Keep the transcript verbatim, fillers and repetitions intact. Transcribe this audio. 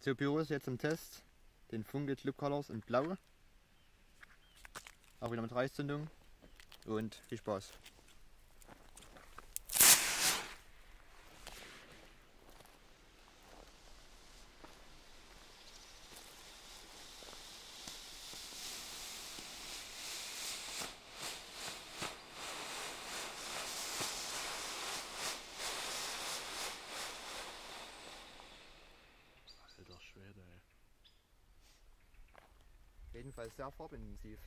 So, Pyrus jetzt im Test, den Funke Club Colors in Blau. Auch wieder mit Reißzündung und viel Spaß. Jedenfalls sehr farbintensiv.